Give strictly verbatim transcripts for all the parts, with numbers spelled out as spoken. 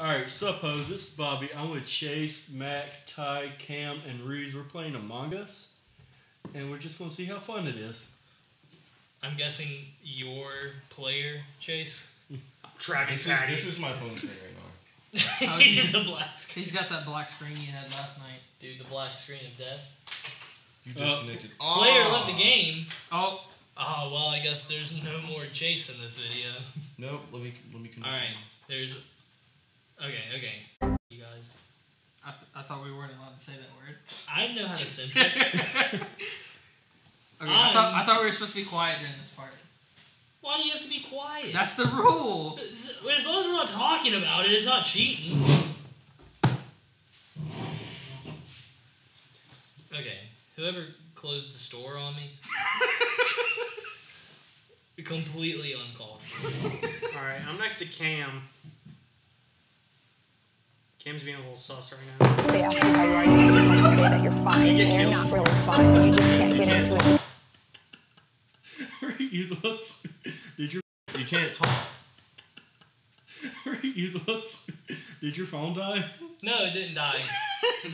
Alright, suppose this is Bobby. I'm with Chase, Mac, Ty, Cam, and Reeves. We're playing Among Us, and we're just going to see how fun it is. I'm guessing your player, Chase? Travis this, this is my phone screen right now. He's just a black screen. He's got that black screen you had last night. Dude, the black screen of death. You disconnected. Uh, oh. Player left the game. Oh. Oh, well, I guess there's no more Chase in this video. Nope, let me, let me connect. Alright, there's... Okay, okay. You guys. I, th I thought we weren't allowed to say that word. I know how to censor. okay, I thought, I thought we were supposed to be quiet during this part. Why do you have to be quiet? That's the rule. As, as long as we're not talking about it, it's not cheating. Okay, whoever closed the store on me... completely uncalled for. Alright, I'm next to Cam. Cam's being a little sus right now. They ask you how you are, you just want to say that you're fine. You and you're not really fine. You just can't get into it. Are you useless? Did your you can't talk? Are you useless? Did your phone die? No, it didn't die.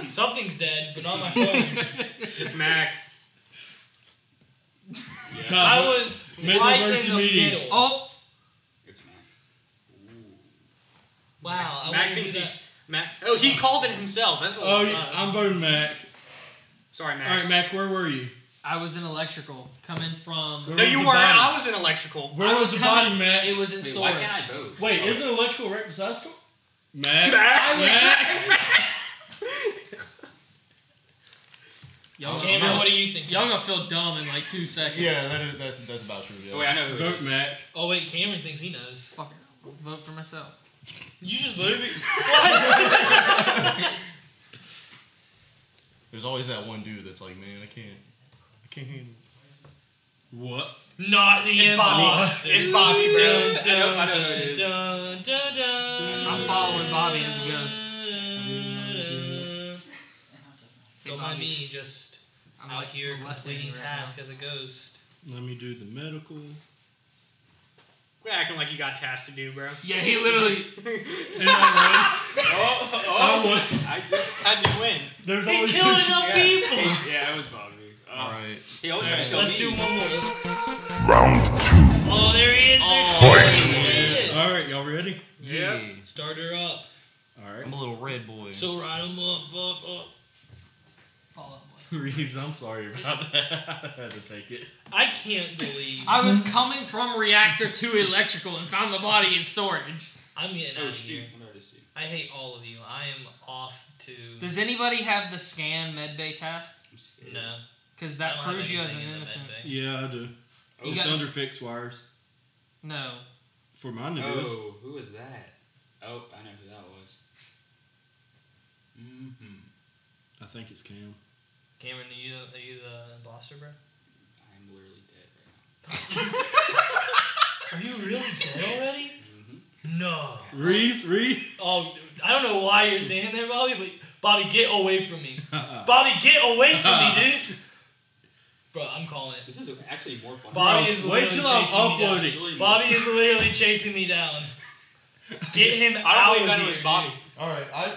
Something's dead, but not my phone. It's Mac. Yeah. Ty, I was right in the meeting. middle. Oh. It's Mac. Ooh. Wow. I Mac thinks he's. Mac. Oh, he called it himself. That's what oh, it yeah. I'm voting Mac. Sorry, Mac. All right, Mac, where were you? I was in electrical, coming from... Where no, you weren't. I was in electrical. Where was, was the coming... body, Mac? It was in Wait, storage. Why can't I vote? Wait, oh. isn't electrical right beside storage? Mac. Mac. Mac. Mac. Y'all gonna, what do you think? Y'all gonna feel dumb in like two seconds. Yeah, that is, that's, that's about true. Yeah. Oh, wait, I know who Vote Mac. Oh, wait, Cameron thinks he knows. Fuck it. Vote for myself. You just voted me. What? There's always that one dude that's like, man, I can't, I can't handle it. What? Not the it's Bobby. It's Bobby, bro. I'm following Bobby as a ghost. Don't mind me, just I'm out here completing tasks as a ghost. Let me do the medical. Acting like you got tasks to do, bro. Yeah, he literally. And I win. Oh, oh. I won. I just, how'd you win? There's he killed enough people. Yeah, it was Bobby. Oh. All right. He always right. Let's me. do one more. Round two. Oh, there he is. Oh, Fight. All right, y'all ready? Yeah. yeah. Start her up. All right. I'm a little red boy. So ride him up, up, up. Follow up. Reeves, I'm sorry about that. I had to take it. I can't believe... I was coming from reactor to electrical and found the body in storage. I'm getting out of here. I hate all of you. I am off to... Does anybody have the scan medbay task? No. Because that proves you as an innocent. Yeah, I do. Oh, it's under fixed wires. No. For my nose. Oh, who was that? Oh, I know who that was. Mm-hmm. I think it's Cam. Cameron, are you, are you the imposter, bro? I'm literally dead right now. Are you really dead already? Mm-hmm. No. Reese, Reese. Oh, I don't know why you're standing there, Bobby, but Bobby, get away from me. Bobby, get away from me, dude. Bro, I'm calling it. This is actually more fun. Bobby is literally chasing me down. Bobby is literally chasing me down. Get him out of here. I don't believe that it was Bobby. All right, I...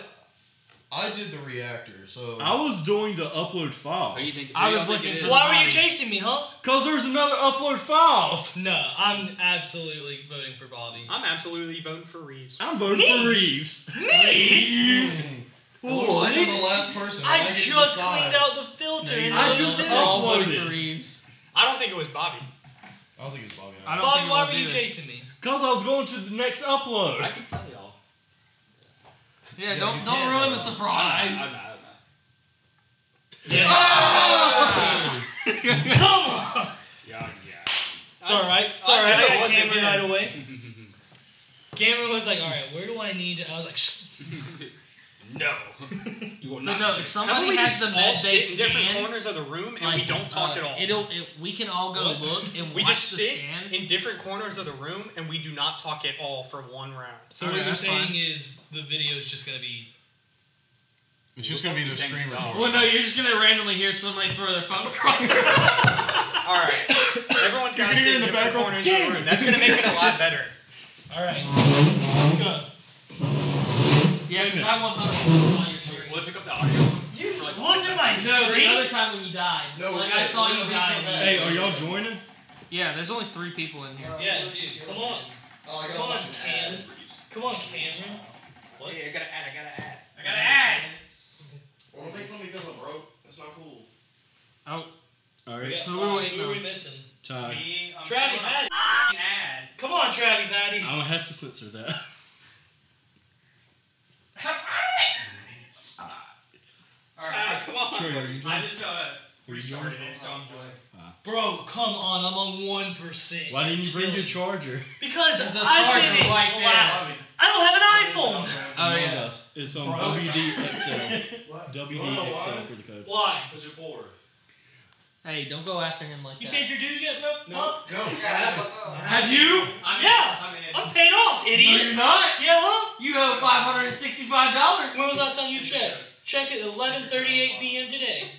I did the reactor, so... I was doing the upload files. Oh, you think, I was looking for... Why were you chasing me, huh? Because there's another upload files. No, I'm absolutely voting for Bobby. I'm absolutely voting for Reeves. I'm voting me? for Reeves. Me? Reeves? What? I'm the last person. I, I just cleaned out the filter. No, and I just uploaded for Reeves. I don't think it was Bobby. I don't think it was Bobby. I don't Bobby, think why were you either. chasing me? Because I was going to the next upload. I can tell you. Yeah, yeah, don't don't ruin the surprise. I don't know. I don't know. Yeah. Oh! Come on. Yeah, yeah. It's all right. It's all right. I, I got Cameron right away. Cameron was like, "All right, where do I need to?" I was like, "No, you will not." No, no. If somebody has the med bay scan, different corners of the room, and like, we don't talk uh, at all. It'll. It, we can all go what? look and we watch just the sit scan. in different corners of the room, and we do not talk at all for one round. So all what right, you're saying fine. is the video is just gonna be. It's just gonna be the screen recording. Well, no, you're just gonna randomly hear somebody throw their phone across the room. All right, everyone's gotta sit in the different corners of the room. That's gonna make it a lot better. All right, let's go. Yeah, because I want one hundred percent on your screen. What, pick up the audio? You like, looked at my screen? No, the other time when you died. No, like, I saw you die. Hey, are y'all joining? Yeah, there's only three people in here. Uh, yeah, dude, come on. Oh, I gotta come on, Cam. Come on, Cameron. What? Yeah, I gotta add, I gotta add. I gotta add! Well, don't take from me because I'm broke. That's not cool. Oh. Alright. Who are we, we missing? Todd. Me, I'm Travi Maddie. Add. Come on, Travi Maddie. I'm gonna have to censor that. Alright, come on. Troy, are you I just uh, restarted it, so I'm joy. Uh, Bro, come on, I'm on one percent. Why didn't you bring your charger? Because I've been in right there. I don't have an iPhone. Oh yeah, it's on W D X L. W D X L for the code. Why? Because you're bored. Hey, don't go after him like you that. You paid your dues yet, bro? No. Huh? No. Have you? I'm yeah. I'm, in. I'm paid off, idiot. No, you're not. Yeah, huh? You owe five hundred sixty-five dollars. When was the last time you checked? Check at eleven thirty-eight p m today.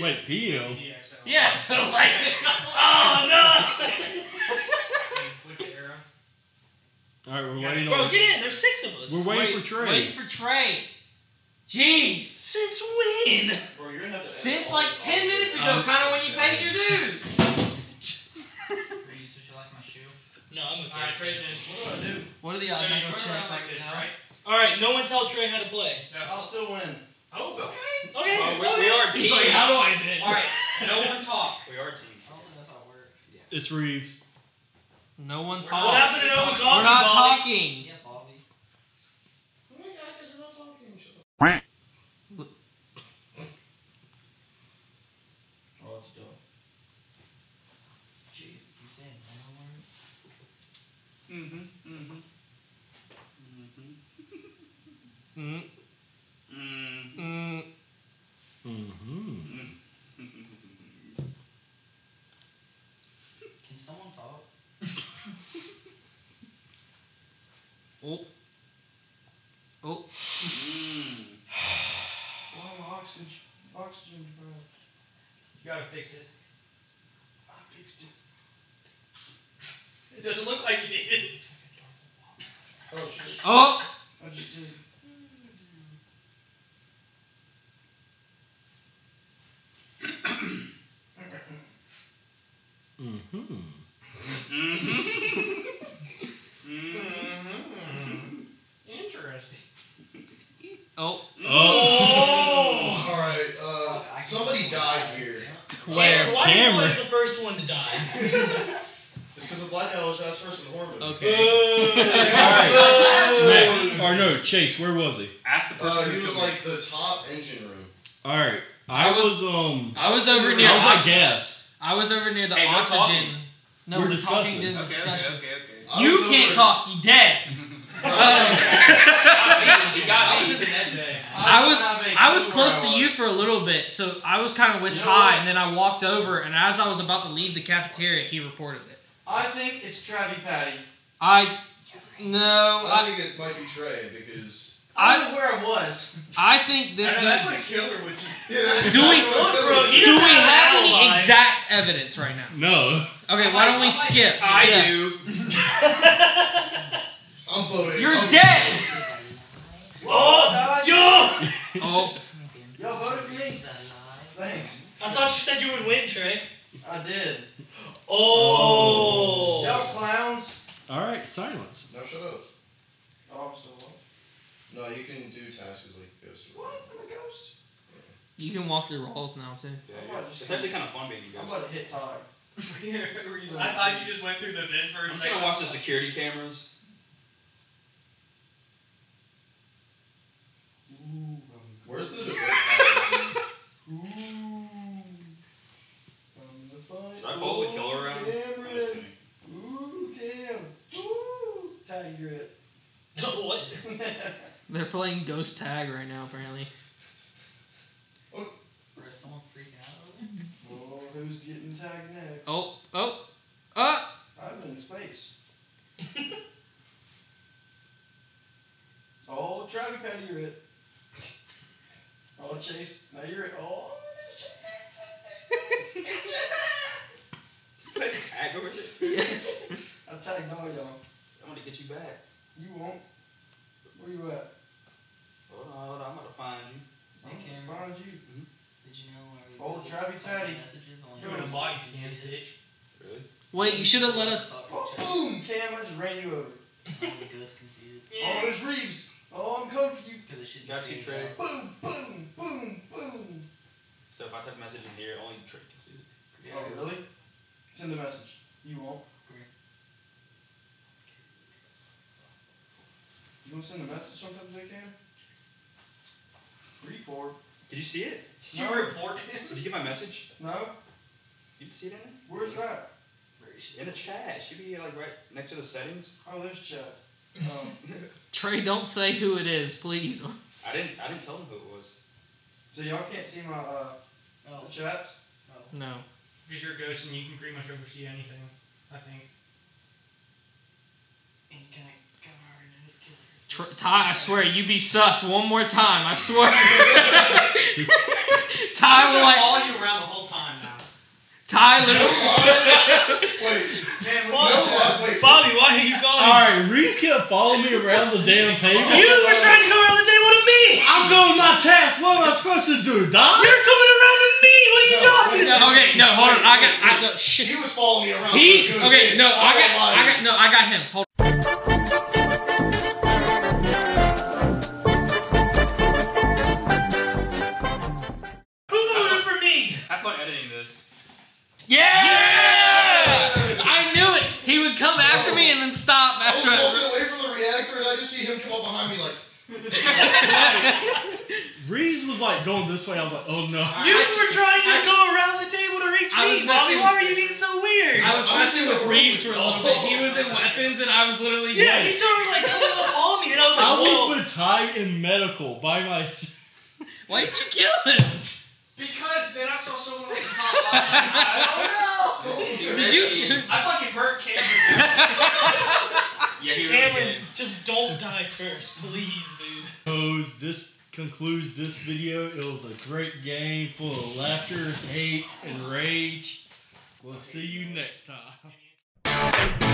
Wait, P M? Yeah, so like... Oh, no! Alright, we're waiting on... Bro, get in. There's six of us. We're waiting wait, for Trey. Waiting for Trey. Jeez. Since when? Bro, you're gonna have to Since like ten minutes ago, oh, kind of when you paid your dues. Reeves, would you like my shoe? No, I'm okay. Alright, Trey's in. What do I do? What are the odds? So I'm gonna check like this, right? Alright, no one tell Trey how to play. No, I'll still win. Oh, okay. Okay. Uh, we, we are team. He's like, how do I win? Alright, no one talk. We are team. I don't think that's how it works. Yeah. It's Reeves. No one talk. What happened to no one talking? We're not Bobby. talking. Yeah, Bobby. Oh my god, because we're not talking. Shut the f Oh, let's go. Jeez, you saying no word? Mm-hmm. Mm-hmm. Mm. Mm. Mm. Mm-hmm. Can someone talk? Oh. Oh. Mm. Well, oxygen, oxygen, bro. You gotta fix it. I fixed it. It doesn't look like you did. Oh shit. Oh. I just did. Mm-hmm. Mm-hmm. Mm-hmm. Interesting. Oh. Oh. All right. Uh, somebody died here. Where? Cameron was the first one to die. It's because the black guy was the last person in the horror movie. Okay. All right. Or no, Chase. Where was he? Ask the person. Uh, he was like the top engine room. All right. I, I was, was um. I was over near. I was like gas. I was over near the hey, oxygen. No, we're, we're discussing. Talking to the okay, discussion. Okay, okay, okay. You can't talk. You dead. uh, I was I was close to you for a little bit, so I was kind of with you know Ty, what? and then I walked over, and as I was about to leave the cafeteria, he reported it. I think it's Travi Patty. I no. I, I think it might be Trey because. I don't know where I was. I think this. I know, that's what a killer would say. Yeah, do we, bro, do we have any line. exact evidence right now? No. Okay, I'm why like, don't we I'm skip? Like, I yeah. do. I'm voting. You're I'm dead. Voting. Oh, yo. Oh. Y'all voted for me. Thanks. I thought you said you would win, Trey. I did. Oh. Y'all clowns. All right, silence. No, shut up. Oh, I'm still. No, you can do tasks like ghost. What? I'm a ghost? Yeah. You can walk through walls now, too. Yeah, yeah. It's actually kind of fun being a ghost. I'm about to hit Todd. I thought you just went through the vent first. I'm just going to watch the security cameras. Ooh. Where's the... Ooh. I'm the fight. Should I pull the killer around? Cameron. Ooh, damn. Ooh. Tiger it. What? They're playing Ghost Tag right now, apparently. Oh. Or is someone freaking out? Oh, who's getting tagged next? Oh, oh, oh! I'm in space. Oh, Travi Patty, you're it. Oh, Chase, now you're it. Oh, there's your tag. Tag over there? Yes. I tagged all y'all. I'm gonna get you back. You won't. Where you at? Wait, you should have let us. Oh, boom! Cam, I just ran you over. Oh, the ghost can see it. Yeah. Oh, there's Reeves. Oh, I'm coming for you. Because it should got you, Trey. Boom, boom, boom, boom. So if I type a message in here, only Trey can see it. Yeah. Oh, really? Send a message. You won't. You want to send a message sometimes, J. Cam? Report. Did you see it? Did no. you report it? Did you get my message? No. You didn't see it in it? Where's that? In the chat. It should be like right next to the settings. Oh, there's chat. Um. Trey, don't say who it is, please. I didn't. I didn't tell them who it was. So y'all can't see my uh, no. the chats. No. No. Because you're a ghost and you can pretty much oversee anything. I think. And you can come hard and it kills. Ty, I swear you be sus one more time. I swear. Ty will like all you around the whole time now. Tyler. Wait. Man, why no, wait. Bobby, why are you calling? Alright, Reeves kept following me around the damn table. You were trying to go around the table to me! I'm going my task. What am I supposed to do, Doc? You're coming around to me! What are you no, talking wait, about? Okay, no, hold wait, on. I got wait, I, no shit. He was following me around. He good okay, bit. no, I, I got lying. I got no, I got him. Hold on. Yeah! yeah! I knew it! He would come after no. me and then stop after I was walking away from the reactor and I could see him come up behind me like... Reeves was like going this way, I was like, oh no. You I, were trying to I, go around the table to reach me, Bobby, why are you being so weird? I was messing with Reeves for a little bit. He was in weapons and I was literally... Yeah, dead. He started like coming up on me and I was like, I whoa. was with Ty in medical by myself. Why did you kill him? Because then I saw someone on the top line. I don't know. Dude, Did you? I fucking burnt Cameron. yeah, he Cameron, really just don't die first, please, dude. This concludes this video. It was a great game full of laughter, hate, and rage. We'll see you next time.